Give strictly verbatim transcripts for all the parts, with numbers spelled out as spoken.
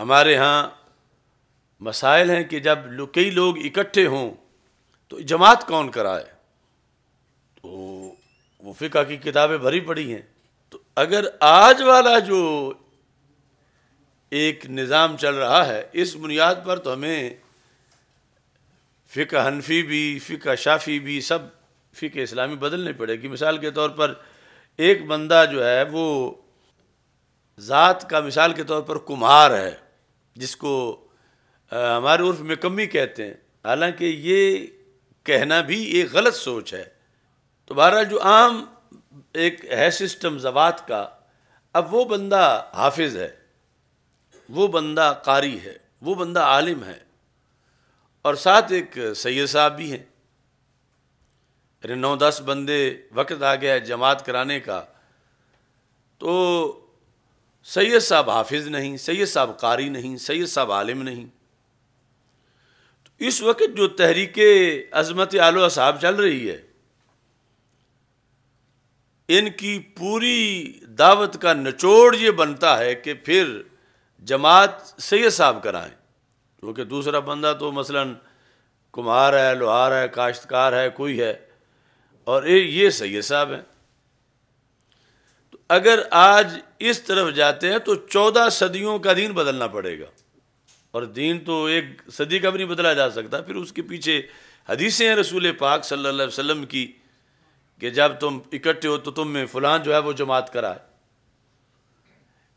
हमारे यहाँ मसाइल हैं कि जब कई लोग इकट्ठे हों तो जमात कौन कराए, तो वो फ़िक़्ह की किताबें भरी पड़ी हैं। तो अगर आज वाला जो एक निज़ाम चल रहा है इस बुनियाद पर तो हमें फ़िक़्ह हनफी भी, फ़िक़्ह शाफ़ी भी, सब फ़िक़्ह इस्लामी बदलने पड़ेगी। मिसाल के तौर पर एक बंदा जो है वो ज़ात का मिसाल के तौर पर कुम्हार है, जिसको हमारे उर्फ में कमी कहते हैं, हालांकि ये कहना भी एक गलत सोच है। तो बहरहाल जो आम एक है सिस्टम ज़वात का, अब वो बंदा हाफिज़ है, वो बंदा कारी है, वो बंदा आलिम है, और साथ एक सैयद साहब भी हैं। अरे नौ दस बंदे, वक्त आ गया जमात कराने का, तो सैयद साहब हाफिज़ नहीं, सैयद साहब कारी नहीं, सैयद साहब आलिम नहीं। इस वक्त जो तहरीक अज़मत आलो असहाब चल रही है, इनकी पूरी दावत का निचोड़ ये बनता है कि फिर जमात सैयद साहब कराएं, क्योंकि दूसरा बंदा तो मसलन कुम्हार है, लोहार है, काश्तकार है, कोई है, और ये सैयद साहब हैं। तो अगर आज इस तरफ जाते हैं तो चौदह सदियों का दीन बदलना पड़ेगा, और दीन तो एक सदी का भी नहीं बदला जा सकता। फिर उसके पीछे हदीसें हैं रसूल पाक सल्लल्लाहु अलैहि वसल्लम की कि जब तुम इकट्ठे हो तो तुम में फ़लाँ जो है वो जमात कराए।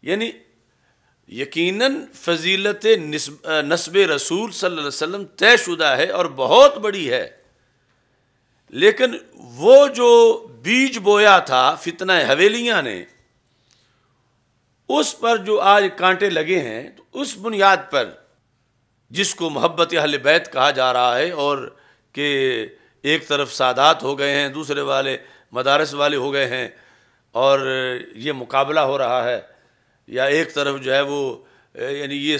यानी यकीनन फजीलत नस्ब रसूल सल्लल्लाहु अलैहि वसल्लम तयशुदा है और बहुत बड़ी है, लेकिन वो जो बीज बोया था फितना हवेलियाँ ने, उस पर जो आज कांटे लगे हैं, तो उस बुनियाद पर जिसको मोहब्बत अहल बैत कहा जा रहा है, और कि एक तरफ सादात हो गए हैं, दूसरे वाले मदारस वाले हो गए हैं, और ये मुकाबला हो रहा है, या एक तरफ जो है वो यानी ये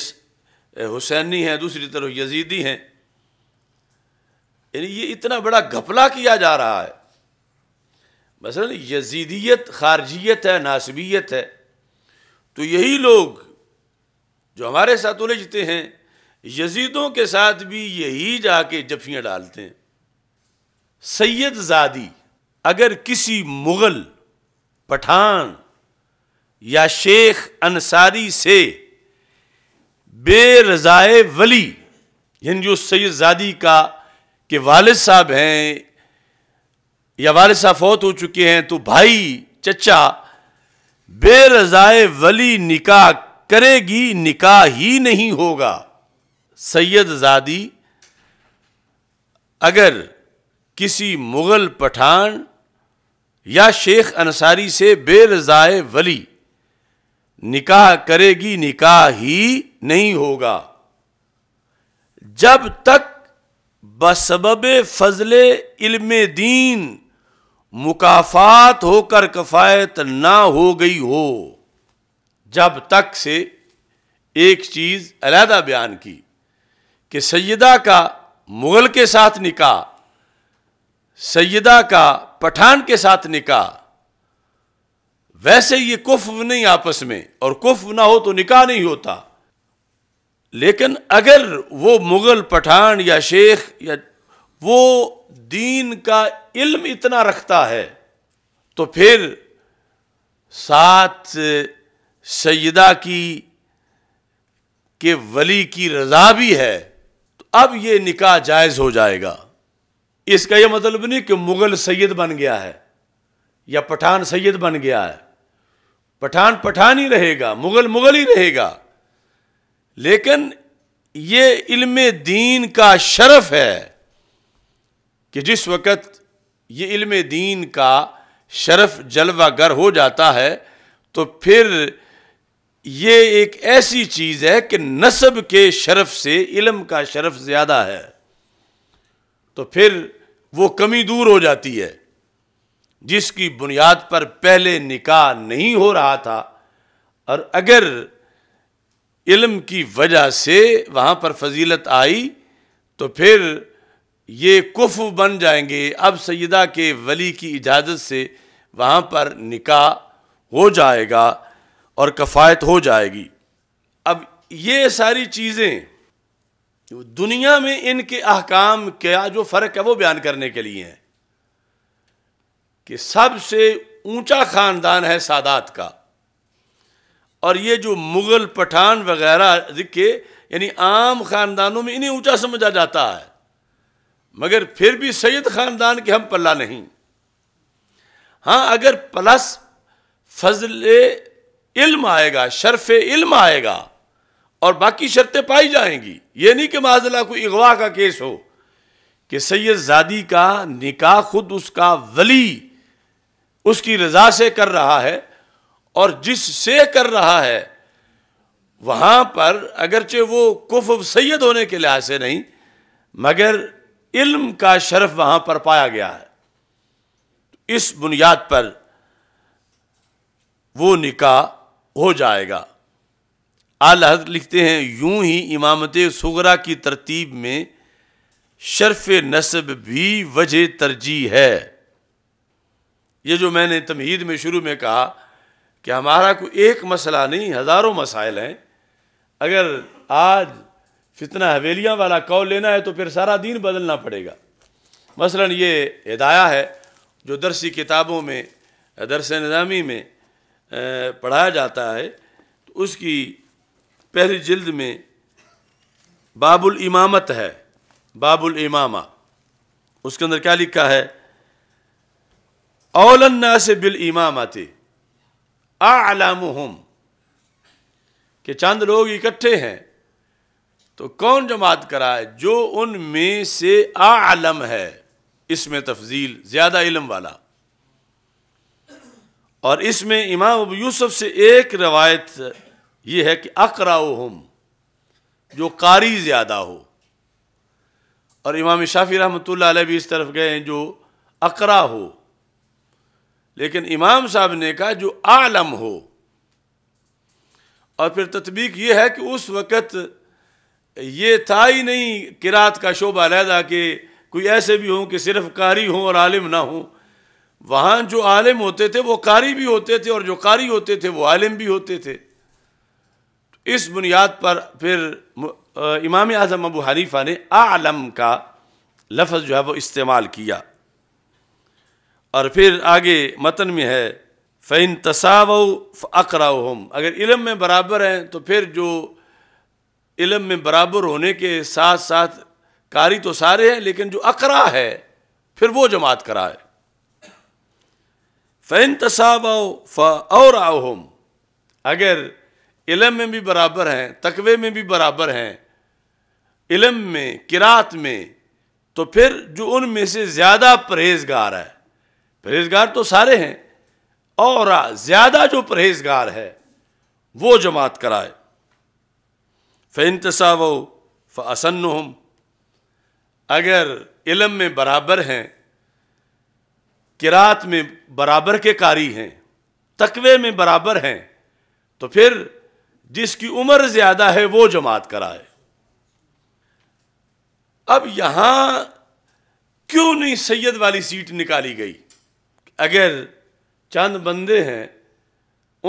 हुसैनी हैं, दूसरी तरफ यजीदी हैं, यानी ये इतना बड़ा घपला किया जा रहा है। मसलन यजीदियत खारजियत है, नासबियत है, तो यही लोग जो हमारे साथ उलझते हैं यजीदों के साथ भी यही जाके जफियाँ डालते हैं। सैयद ज़ादी अगर किसी मुग़ल पठान या शेख अंसारी से बेरज़ाए वली, यानी जो सैयद ज़ादी का के वालिद साहब हैं या वालिद साहब फौत हो चुके हैं, तो भाई चचा बेरज़ाए वली निकाह करेगी, निकाह ही नहीं होगा। सैयद ज़ादी अगर किसी मुग़ल पठान या शेख अंसारी से बेरज़ाए वली निकाह करेगी, निकाह ही नहीं होगा, जब तक बसबबे फजले इल्मे दीन मुकाफ़ात होकर कफ़ायत ना हो गई हो। जब तक से एक चीज़ अलहदा बयान की कि सैयदा का मुग़ल के साथ निकाह, सैयदा का पठान के साथ निकाह, वैसे ये कुफ्र नहीं आपस में, और कुफ्र ना हो तो निकाह नहीं होता। लेकिन अगर वो मुग़ल पठान या शेख या वो दीन का इल्म इतना रखता है, तो फिर साथ सैयदा की के वली की रज़ा भी है, तो अब ये निकाह जायज़ हो जाएगा। इसका यह मतलब नहीं कि मुग़ल सैयद बन गया है या पठान सैयद बन गया है, पठान पठान ही रहेगा, मुग़ल मुग़ल ही रहेगा, लेकिन ये इल्म दीन का शरफ है कि जिस वक़्त ये इल्म दीन का शरफ जलवागर हो जाता है, तो फिर ये एक ऐसी चीज़ है कि नस्ब के शरफ से इल्म का शरफ ज़्यादा है, तो फिर वो कमी दूर हो जाती है जिसकी बुनियाद पर पहले निकाह नहीं हो रहा था। और अगर इल्म की वजह से वहाँ पर फजीलत आई तो फिर ये कुफ्र बन जाएंगे, अब सैयदा के वली की इजाज़त से वहाँ पर निकाह हो जाएगा और कफ़ायत हो जाएगी। अब ये सारी चीज़ें दुनिया में इनके अहकाम क्या जो फ़र्क है वो बयान करने के लिए हैं कि सबसे ऊंचा ख़ानदान है सादात का, और ये जो मुग़ल पठान वगैरह के यानी आम ख़ानदानों में इन्हें ऊंचा समझा जाता है, मगर फिर भी सैयद ख़ानदान के हम पल्ला नहीं। हाँ, अगर प्लस फजले इल्म आएगा, शर्फ़े इल्म आएगा और बाकी शर्तें पाई जाएंगी। ये नहीं कि माजला कोई अगवा का केस हो कि सैयदजादी का निकाह खुद उसका वली उसकी रजा से कर रहा है, और जिससे कर रहा है वहाँ पर अगरचे वो कुफ़ सैयद होने के लिहाज से नहीं, मगर इल्म का शर्फ वहाँ पर पाया गया है। इस बुनियाद पर वो निकाह हो जाएगा। आला हज़रत लिखते हैं, यूं ही इमामते सुगरा की तरतीब में शर्फ नस्ब भी वजह तरजीह है। ये जो मैंने तमहीद में शुरू में कहा कि हमारा कोई एक मसला नहीं, हज़ारों मसाइल हैं। अगर आज फितना हवेलियाँ वाला कौल लेना है तो फिर सारा दीन बदलना पड़ेगा। मसलन ये हिदाया है जो दरसी किताबों में, दरस निज़ामी में पढ़ाया जाता है, तो उसकी पहली जिल्द में बाबुल इमामत है, बाबुल इमामा। उसके अंदर क्या लिखा है? औलन नास बिल इमामती आलामुहुम, के चंद लोग इकट्ठे हैं तो कौन जमात कराए जो उनमें से आलम है, इसमें तफजील ज़्यादा इलम वाला। और इसमें इमाम अबू यूसुफ से एक रवायत ये है कि अक़राउहुम, जो कारी ज़्यादा हो। और इमाम शाफी रहमतुल्लाह अलैह भी इस तरफ गए हैं जो अक़रा हो, लेकिन इमाम साहब ने कहा जो आलम हो। और फिर तत्बीक ये है कि उस वक़्त ये था ही नहीं किरात का शोबा अलहदा के कोई ऐसे भी हों कि सिर्फ कारी हों और आलिम ना हों। वहाँ जो आलिम होते थे वो कारी भी होते थे, और जो कारी होते थे वो आलिम भी होते थे। इस बुनियाद पर फिर इमाम आज़म अबू हनीफा ने आलम का लफ्ज़ जो है वो इस्तेमाल किया। और फिर आगे मतन में है फ़इन तसावो फ़अक़राउहुम, अगर इलम में बराबर हैं तो फिर जो इलम में बराबर होने के साथ साथ कारी तो सारे हैं, लेकिन जो अकरा है फिर वो जमात कराए। फ़ैन तसावो फ़औराउहुम, अगर इलम में भी बराबर हैं, तकवे में भी बराबर हैं, इलम में किरात में, तो फिर जो उनमें से ज़्यादा परहेजगार है, परहेजगार तो सारे हैं, और ज़्यादा जो परहेजगार है वो जमात कराए। फ़ैन तसावो फ़असन्नुहुम, अगर इलम में बराबर हैं, किरात में बराबर के कारी हैं, तकवे में बराबर हैं, तो फिर जिसकी उम्र ज़्यादा है वो जमात कराए। अब यहाँ क्यों नहीं सैयद वाली सीट निकाली गई? अगर चंद बंदे हैं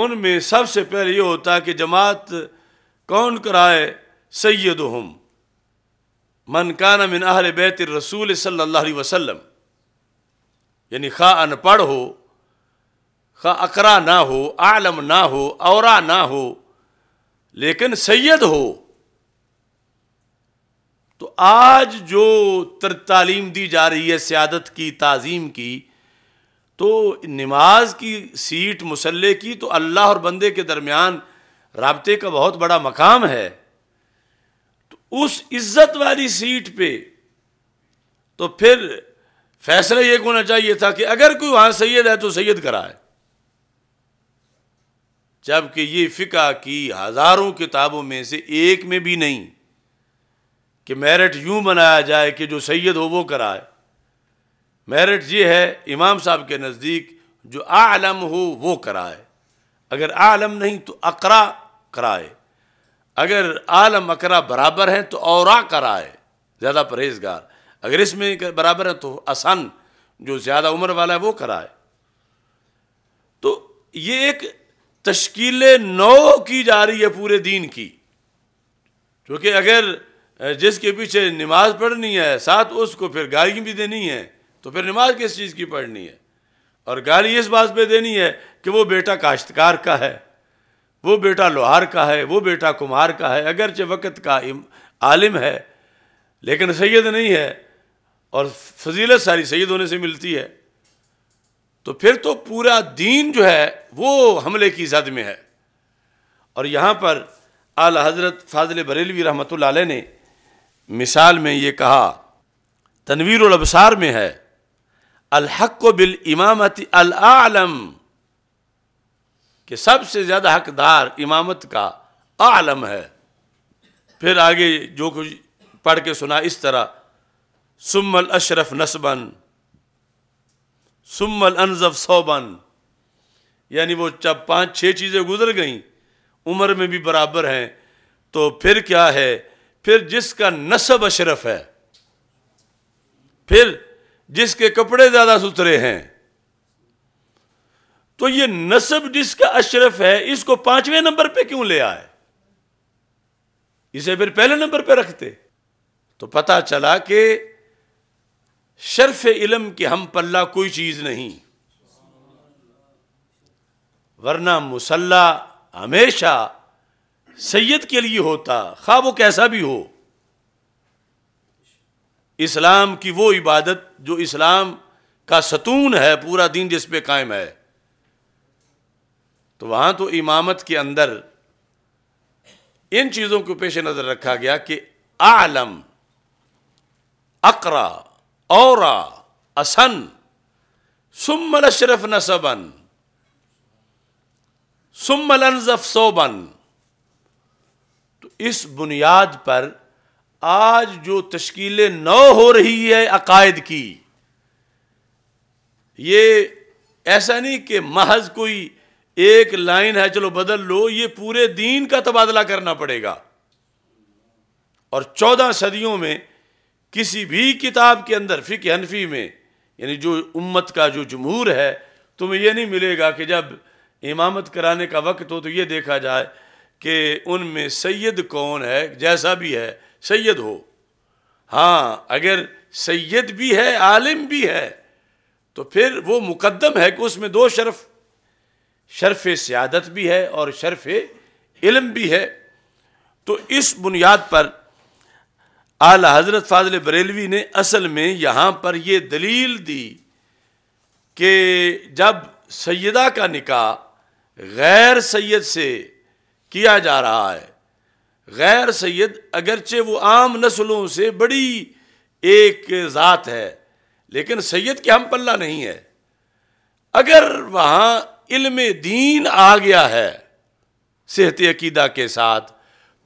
उनमें सबसे पहले ये होता कि जमात कौन कराए? सैयदुहुम मन काना मिन अहले बैत रसूल सल्लल्लाहु अलैहि वसल्लम, यानी खा अनपढ़ हो, खा अकरा ना हो, आलम ना हो, औरा ना हो, लेकिन सैयद हो। तो आज जो तालीम दी जा रही है सियादत की, ताज़ीम की, तो नमाज की सीट मुसल्ले की तो अल्लाह और बंदे के दरमियान राब्ते का बहुत बड़ा मकाम है। उस इज्जत वाली सीट पे तो फिर फैसला यह होना चाहिए था कि अगर कोई वहां सैयद है तो सैयद कराए, जबकि ये फिका की हजारों किताबों में से एक में भी नहीं कि मेरिट यूं बनाया जाए कि जो सैयद हो वो कराए। मेरिट ये है इमाम साहब के नज़दीक जो आलम हो वो कराए, अगर आलम नहीं तो अकरा कराए, अगर आलम अकरा बराबर हैं तो औरा कराए, ज़्यादा परहेजगार, अगर इसमें बराबर है तो आसान जो ज़्यादा उम्र वाला है वो कराए। तो ये एक तश्कील नौ की जा रही है पूरे दीन की। क्योंकि अगर जिसके पीछे नमाज पढ़नी है साथ उसको फिर गाली भी देनी है तो फिर नमाज किस चीज़ की पढ़नी है। और गाली इस बात पे देनी है कि वो बेटा काश्तकार का है, वो बेटा लोहार का है, वो बेटा कुम्हार का है, अगरचे वक्त का आलिम है लेकिन सैयद नहीं है, और फजीलत सारी सैयद होने से मिलती है। तो फिर तो पूरा दीन जो है वो हमले की जद में है। और यहाँ पर आला हज़रत फाजिल बरेलवी रहमतुल्लाह अलैह ने मिसाल में ये कहा, तनवीरुल अबसार में है, अल हक़्क़ु बिल इमामति अल आलम, कि सबसे ज़्यादा हकदार इमामत का आलम है। फिर आगे जो कुछ पढ़ के सुना इस तरह, सुम्मल अशरफ नस्बन सुम्मल अनजफ सौबन, यानी वो जब पाँच छः चीज़ें गुजर गईं, उम्र में भी बराबर हैं, तो फिर क्या है, फिर जिसका नस्ब अशरफ है, फिर जिसके कपड़े ज़्यादा सुथरे हैं। तो ये नस्ब जिसका अशरफ है इसको पांचवें नंबर पे क्यों ले आए, इसे फिर पहले नंबर पे रखते। तो पता चला कि शर्फ इलम के हम पल्ला कोई चीज़ नहीं, वरना मुसल्ला हमेशा सैयद के लिए होता, खा वो कैसा भी हो। इस्लाम की वो इबादत जो इस्लाम का सतून है, पूरा दिन जिस पे कायम है, तो वहाँ तो इमामत के अंदर इन चीज़ों को पेश नज़र रखा गया कि आलम, अकरा, औरा, असन, सुम्मल अशरफ नसबन सुम्मल अनजफ सोबन। तो इस बुनियाद पर आज जो तश्कील नौ हो रही है अकायद की, ये ऐसा नहीं कि महज कोई एक लाइन है चलो बदल लो, ये पूरे दीन का तबादला करना पड़ेगा। और चौदह सदियों में किसी भी किताब के अंदर फ़िक़्ह हनफी में, यानी जो उम्मत का जो जमहूर है, तुम्हें यह नहीं मिलेगा कि जब इमामत कराने का वक्त हो तो ये देखा जाए कि उनमें सैयद कौन है, जैसा भी है सैयद हो। हाँ, अगर सैयद भी है आलिम भी है तो फिर वो मुकद्दम है कि उसमें दो शर्फ, शर्फ सियादत भी है और शर्फ इल्म भी है। तो इस बुनियाद पर आला हज़रत फाजिल बरेलवी ने असल में यहाँ पर ये दलील दी कि जब सैयदा का निकाह गैर सैयद से किया जा रहा है, गैर सैयद अगरचे वो आम नस्लों से बड़ी एक ज़ात है लेकिन सैयद के हम पल्ला नहीं है। अगर वहाँ इल्म दीन आ गया है सेहत अकीदा के साथ,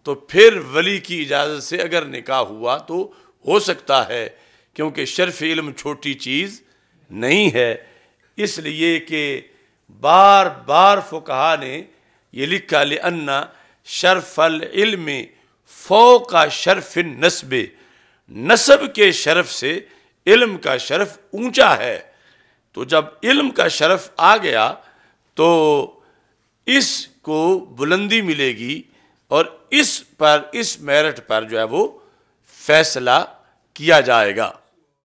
तो फिर वली की इजाज़त से अगर निकाह हुआ तो हो सकता है, क्योंकि शर्फ इल्म छोटी चीज़ नहीं है। इसलिए कि बार बार फुकहा ने ये लिखा, लिअन्ना शर्फल इल्म फ़ौक़ा शर्फ नस्ब, नस्ब के शर्फ से इल्म का शर्फ ऊंचा है। तो जब इल्म का शर्फ आ गया तो इसको बुलंदी मिलेगी और इस पर, इस मेरिट पर जो है वो फैसला किया जाएगा।